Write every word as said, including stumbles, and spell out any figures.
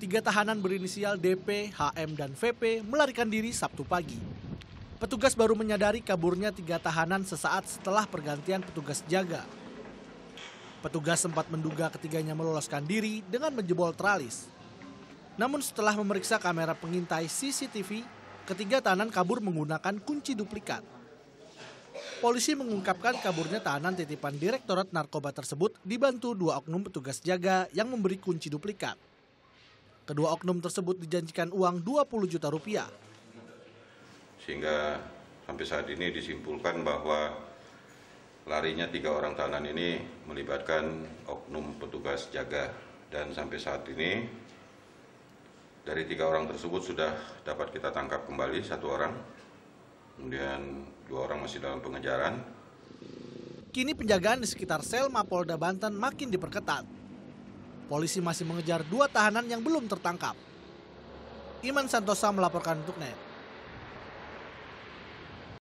Tiga tahanan berinisial D P, H M, dan V P melarikan diri Sabtu pagi. Petugas baru menyadari kaburnya tiga tahanan sesaat setelah pergantian petugas jaga. Petugas sempat menduga ketiganya meloloskan diri dengan menjebol tralis. Namun setelah memeriksa kamera pengintai C C T V, ketiga tahanan kabur menggunakan kunci duplikat. Polisi mengungkapkan kaburnya tahanan titipan Direktorat Narkoba tersebut dibantu dua oknum petugas jaga yang memberi kunci duplikat. Kedua oknum tersebut dijanjikan uang dua puluh juta rupiah. Sehingga sampai saat ini disimpulkan bahwa larinya tiga orang tahanan ini melibatkan oknum petugas jaga. Dan sampai saat ini dari tiga orang tersebut sudah dapat kita tangkap kembali satu orang. Kemudian dua orang masih dalam pengejaran. Kini penjagaan di sekitar sel Mapolda Banten makin diperketat. Polisi masih mengejar dua tahanan yang belum tertangkap. Iman Santosa melaporkan untuk N E T.